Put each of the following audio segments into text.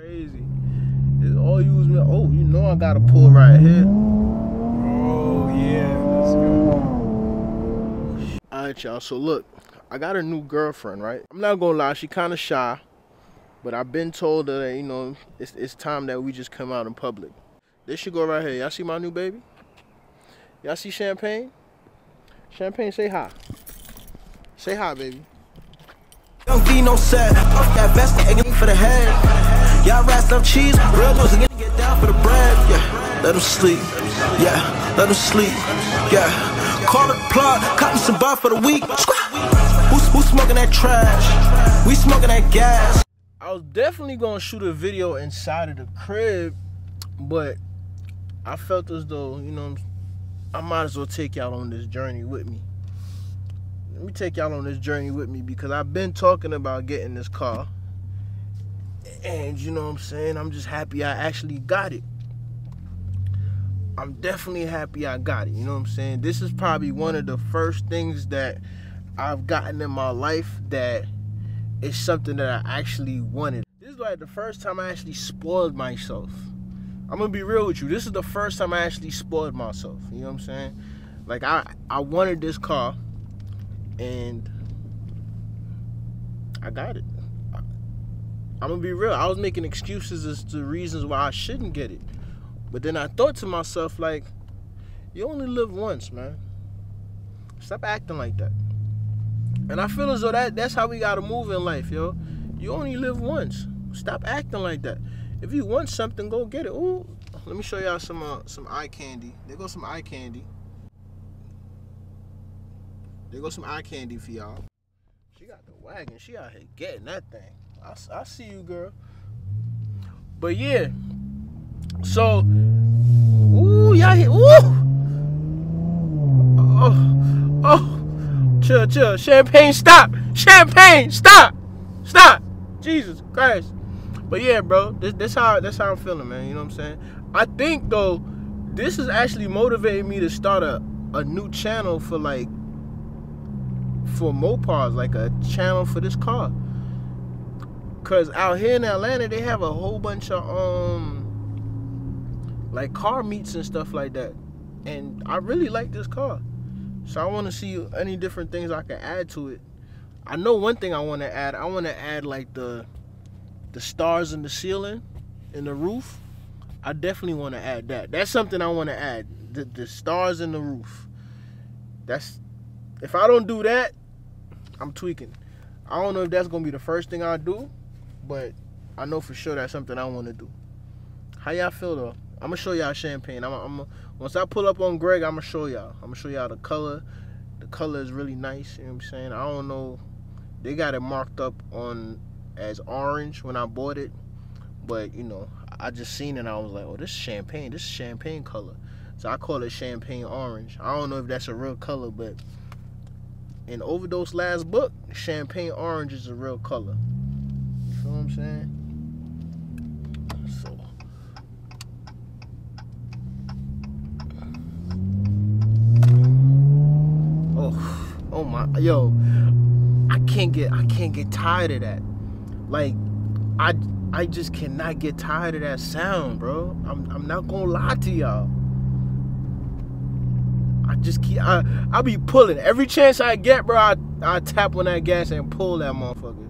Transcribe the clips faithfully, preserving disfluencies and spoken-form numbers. Crazy. It's all you was me. Oh, you know I gotta pull right here. Oh yeah, let's go. Alright y'all, so look, I got a new girlfriend, right? I'm not gonna lie, she kinda shy. But I've been told her that, you know, it's it's time that we just come out in public. This should go right here. Y'all see my new baby? Y'all see Champagne? Champagne, say hi. Say hi, baby. Don't be no set. Off that vest and for the head. Y'all rats up cheese. Real ones again get down for the bread. Yeah, let them sleep. Yeah, let them sleep. Yeah, call it plug. Cotton some bar for the week. Who's who's smoking that trash? We smoking that gas. I was definitely gonna shoot a video inside of the crib, but I felt as though, you know, I might as well take y'all on this journey with me. Let me take y'all on this journey with me because I've been talking about getting this car. And you know what I'm saying? I'm just happy I actually got it. I'm definitely happy I got it. You know what I'm saying? This is probably one of the first things that I've gotten in my life that is something that I actually wanted. This is like the first time I actually spoiled myself. I'm gonna be real with you. This is the first time I actually spoiled myself. You know what I'm saying? Like I, I wanted this car, and I got it. I, I'm gonna be real. I was making excuses as to reasons why I shouldn't get it, but then I thought to myself, like, you only live once, man. Stop acting like that. And I feel as though that that's how we gotta move in life, yo. You only live once. Stop acting like that. If you want something, go get it. Ooh, let me show y'all some uh, some eye candy. There goes some eye candy. There goes some eye candy for y'all. She got the wagon. She out here getting that thing. I, I see you, girl. But yeah. So, ooh, y'all here. Ooh. Oh, oh. Chill, chill. Champagne, stop. Champagne, stop. Stop. Jesus Christ. But yeah, bro, this this how that's how I'm feeling, man. You know what I'm saying? I think though, this is actually motivating me to start a, a new channel for like for Mopars, like a channel for this car. Cause out here in Atlanta, they have a whole bunch of um like car meets and stuff like that. And I really like this car, so I want to see any different things I can add to it. I know one thing I want to add. I want to add like the the stars in the ceiling and the roof. I definitely want to add that. That's something I want to add, the, the stars in the roof. That's, if I don't do that, I'm tweaking. I don't know if that's gonna be the first thing I do, but I know for sure that's something I want to do. How y'all feel though? I'm gonna show y'all Champagne. I'm, I'm once I pull up on Greg, I'm gonna show y'all. I'm gonna show y'all the color. The color is really nice. You know what I'm saying? I don't know, they got it marked up on as orange when I bought it, but you know, I just seen it and I was like, oh, this is champagne, this is champagne color, so I call it champagne orange. I don't know if that's a real color, but in Overdose last book, champagne orange is a real color. You feel what I'm saying? So oh, oh my, yo, I can't get I can't get tired of that. Like, I I just cannot get tired of that sound, bro. I'm I'm not gonna lie to y'all. I just keep I I be pulling every chance I get, bro. I I tap on that gas and pull that motherfucker.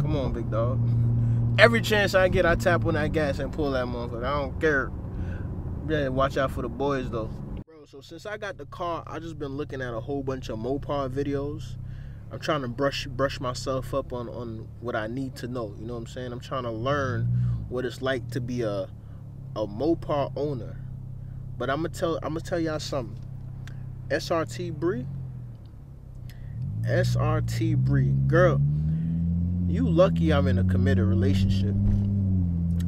Come on, big dog. Every chance I get, I tap on that gas and pull that motherfucker. I don't care. Yeah, watch out for the boys though, bro. So since I got the car, I just been looking at a whole bunch of Mopar videos. I'm trying to brush brush myself up on, on what I need to know. You know what I'm saying? I'm trying to learn what it's like to be a a Mopar owner. But I'm gonna tell I'm gonna tell y'all something. S R T Bree, S R T Bree, girl, you lucky I'm in a committed relationship.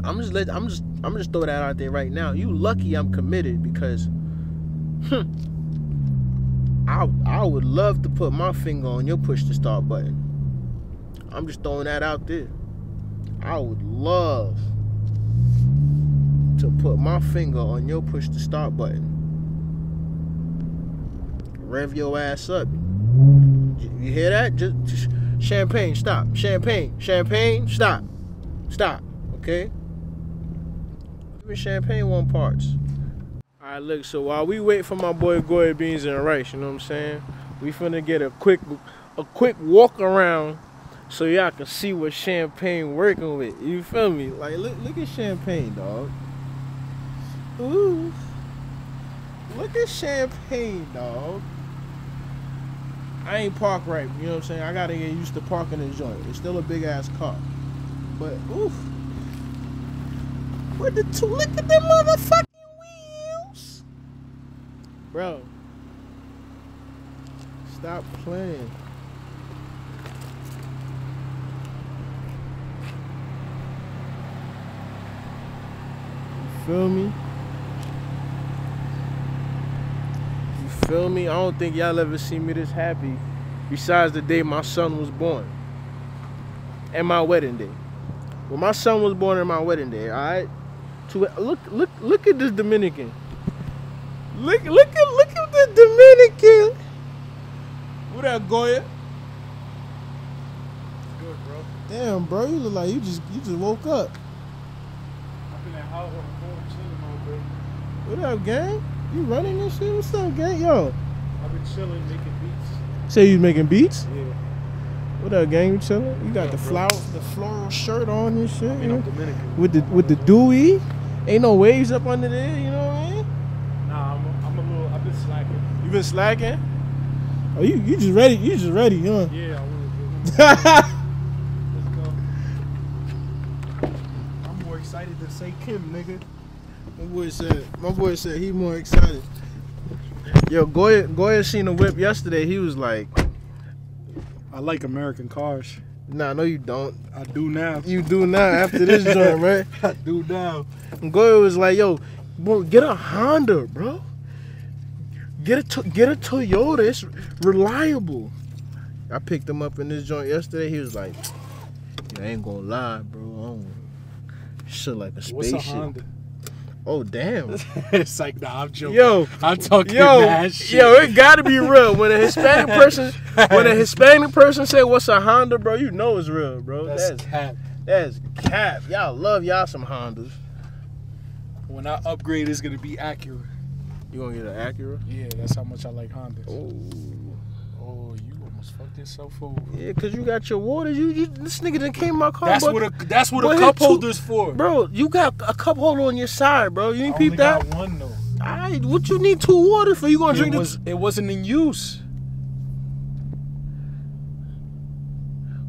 I'm just let I'm just I'm just throw that out there right now. You lucky I'm committed because. Hmm, I, I would love to put my finger on your push to start button. I'm just throwing that out there. I would love to put my finger on your push to start button. Rev your ass up. You hear that? Just, just Champagne, stop. Champagne, champagne, stop. Stop, okay? Even champagne want parts. All right, look, so while we wait for my boy Goya beans and rice, you know what I'm saying? We finna get a quick a quick walk around so y'all can see what champagne working with. You feel me? Like, look, look at champagne, dog. Ooh. Look at champagne, dog. I ain't parked right, you know what I'm saying? I gotta get used to parking this joint. It's still a big-ass car. But, oof. What the two? Look at them motherfucking wheels. Bro. Stop playing. You feel me? Feel me? I don't think y'all ever seen me this happy besides the day my son was born and my wedding day. Well, my son was born and my wedding day, all right? To look look look at this Dominican. Look look at look at this Dominican. What up, Goya? Good, bro. Damn, bro, you look like you just you just woke up. I've been at hot water quarantine, bro. What up, gang? You running this shit? What's up, gang? Yo. I've been chilling, making beats. Say you making beats? Yeah. What up, gang? You chilling? You got yeah, the flower, the floral shirt on and shit. I mean, I'm Dominican. With the with the dewy, ain't no waves up under there. You know what I mean? Nah, I'm a, I'm a little. I've been slacking. You been slacking? Oh, you you just ready? You just ready, huh? Yeah, I will. Let's go. I'm more excited than say Kim, nigga. My boy said, my boy said he more excited. Yo, Goya, Goya seen the whip yesterday. He was like, I like American cars. Nah, no you don't. I do now. You do now after this joint, right? I do now. And Goya was like, yo, bro, get a Honda, bro. Get a, get a Toyota. It's reliable. I picked him up in this joint yesterday. He was like, I ain't gonna lie, bro. I don't... Shit like a spaceship. What's a Honda? Oh damn! It's like nah, I'm joking. Yo, I'm talking yo, mad shit. Yo, it gotta be real. When a Hispanic person, when a Hispanic person say, "What's a Honda, bro?" You know it's real, bro. That's, That's cap. That's cap. Y'all love y'all some Hondas. When I upgrade, it's gonna be Acura. You gonna get an Acura? Yeah, that's how much I like Hondas. Oh, oh, you almost fucked yourself over. Yeah, cause you got your water. You, you this nigga done came in my car. That's but, what a that's what a cup holder's for, bro. You got a cup holder on your side, bro. You ain't peeped that. I only got one though. All right, what you need two water for? You gonna it drink was, this? It wasn't in use.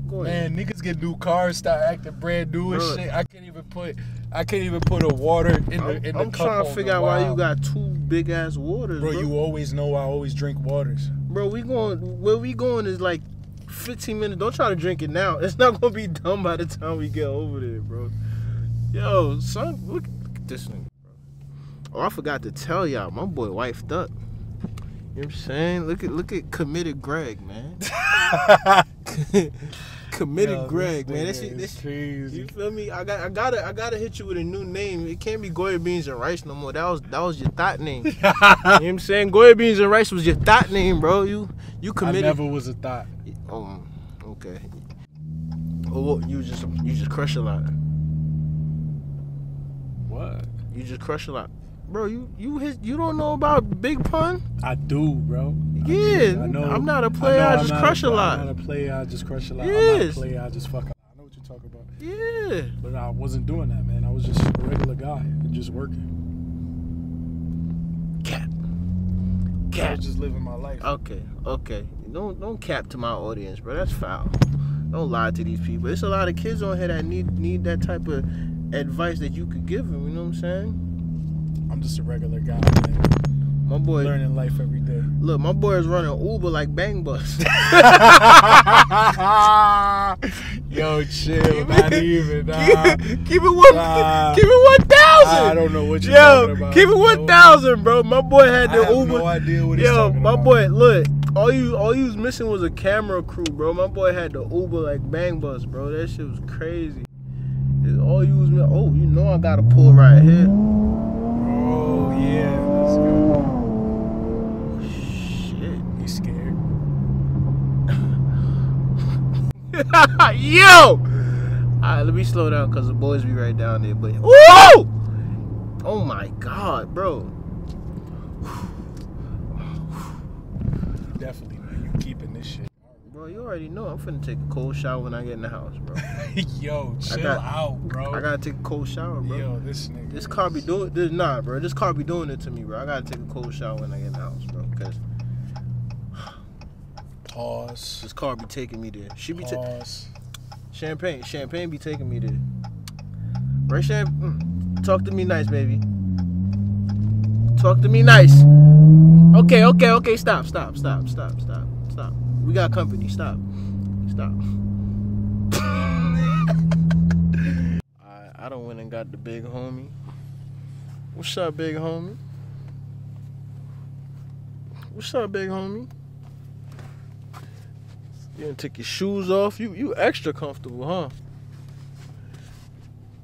Go ahead. Man, niggas get new cars, start acting brand new and bro. Shit. I can't even put I can't even put a water in the in the cup. I'm trying to figure out why you got two big ass waters, bro. Bro, you always know I always drink waters. Bro, we going where we going is like fifteen minutes. Don't try to drink it now. It's not gonna be done by the time we get over there, bro. Yo, son, look, look at this nigga, bro. Oh, I forgot to tell y'all, my boy wifed up. You know what I'm saying? Look at look at committed Greg, man. committed Yo, Greg, man. That shit, this crazy. You feel me? I got I gotta I gotta hit you with a new name. It can't be Goya Beans and Rice no more. That was that was your thought name. You know what I'm saying? Goya Beans and Rice was your thought name, bro. You you committed. I never was a thought. Oh, okay. Oh, you just you just crush a lot. What? You just crush a lot. Bro, you you his, you don't know about Big Pun? I do, bro. Yeah, I do. I know, I'm not a player. I, I just crush a, a lot. I'm not a player. I just crush a lot. Yes. I'm not a player. I just fuck a lot. I know what you're talking about. Yeah. But I wasn't doing that, man. I was just a regular guy and just working. Cap. Cap. I was just living my life. Okay, okay. Don't don't cap to my audience, bro. That's foul. Don't lie to these people. There's a lot of kids on here that need need that type of advice that you could give them. You know what I'm saying? I'm just a regular guy, man. My boy learning life every day. Look, my boy is running Uber like Bang Bus. Yo, chill. Keep not it, even. Nah. Keep, keep it one. Nah. Keep it one thousand. I don't know what you're Yo, talking about. Keep it one thousand, bro. My boy had the I have Uber. No idea what he's Yo, talking my about. Boy, look. All you, all you was missing was a camera crew, bro. My boy had the Uber like Bang Bus, bro. That shit was crazy. It's all you was missing. Oh, you know I gotta pull right here. Oh yeah, let's go. Oh, shit, you scared? Yo! Alright, let me slow down because the boys be right down there. But woo! Oh my god, bro. Definitely, man. You keeping this shit. Bro, you already know I'm finna take a cold shower when I get in the house, bro. Yo, chill got, out, bro. I gotta take a cold shower, bro. Yo, this nigga. This car be doing this nah, bro. This car be doing it to me, bro. I gotta take a cold shower when I get in the house, bro. Cause pause. This car be taking me there. She be taking champagne. Champagne be taking me there. Right, Champ? Mm. Talk to me nice, baby. Talk to me nice. Okay, okay, okay. Stop, stop, stop, stop, stop, stop. We got company. Stop, stop. I I done went and got the big homie. What's up, big homie? What's up, big homie? You didn't take your shoes off. You you extra comfortable, huh?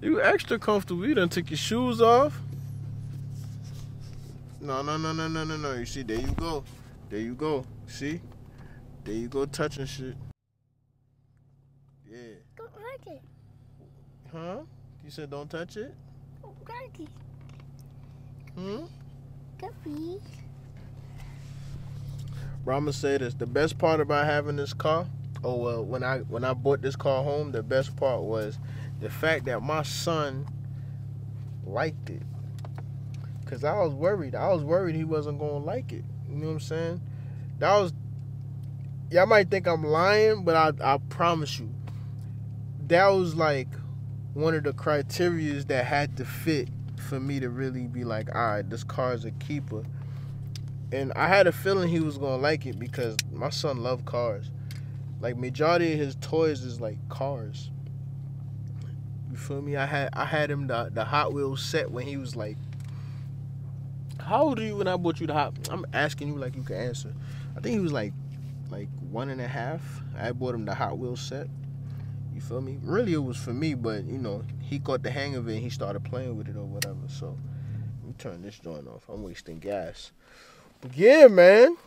You extra comfortable. You done took your shoes off. No, no, no, no, no, no, no. You see, there you go. There you go. See? There you go touching shit. Yeah. Don't touch it. Huh? You said don't touch it? Don't touch it. Hmm? Cookies. Bro, I'm gonna say this. The best part about having this car, oh well, when I when I bought this car home, the best part was the fact that my son liked it. Cause I was worried. I was worried he wasn't gonna like it. You know what I'm saying? That was. Y'all might think I'm lying, but I I promise you, that was like one of the criterias that had to fit for me to really be like, all right, this car is a keeper. And I had a feeling he was gonna like it because my son loved cars. Like majority of his toys is like cars. You feel me? I had I had him the the Hot Wheels set when he was like, how old are you when I bought you the Hot? I'm asking you like you can answer. I think he was like like one and a half. I bought him the Hot Wheels set. You feel me? Really, it was for me, but you know he caught the hang of it and he started playing with it or whatever. So let me turn this joint off. I'm wasting gas. Yeah, man.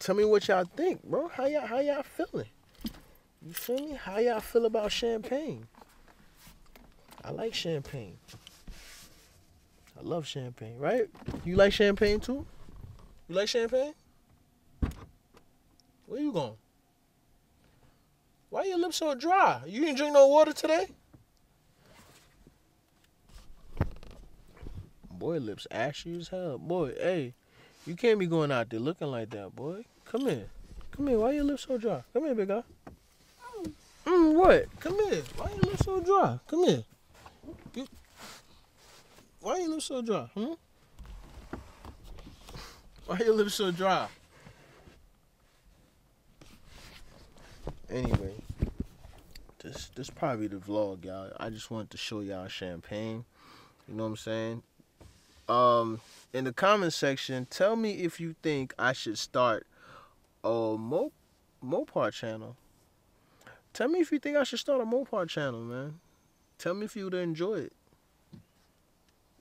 Tell me what y'all think, bro. How y'all how y'all feeling? You feel me? How y'all feel about champagne? I like champagne. I love champagne, right? You like champagne too? You like champagne? Where you going? Why are your lips so dry? You didn't drink no water today? Boy, lips ashy as hell. Boy, hey. You can't be going out there looking like that, boy. Come here. Come here. Why your lips so dry? Come here, big guy. Mm, what? Come here. Why your lips so dry? Come here. You... Why your lips so dry? Hmm? Why your lips so dry? Anyway, this this probably the vlog, y'all. I just wanted to show y'all champagne. You know what I'm saying? Um, in the comment section, tell me if you think I should start a Mo Mopar channel. Tell me if you think I should start a Mopar channel, man. Tell me if you would enjoy it.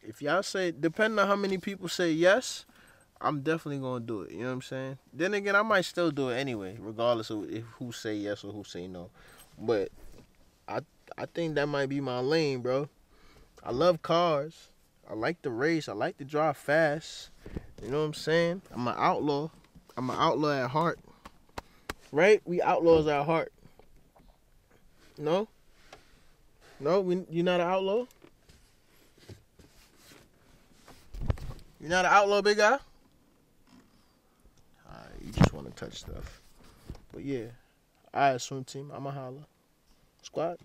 If y'all say, depending on how many people say yes, I'm definitely going to do it. You know what I'm saying? Then again, I might still do it anyway, regardless of if, who say yes or who say no. But I, I think that might be my lane, bro. I love cars. I like to race. I like to drive fast. You know what I'm saying? I'm an outlaw. I'm an outlaw at heart. Right? We outlaws at heart. No? No? We, you're not an outlaw? You're not an outlaw, big guy? Alright, you just want to touch stuff. But yeah. Alright, swim team. I'm a holla. Squad.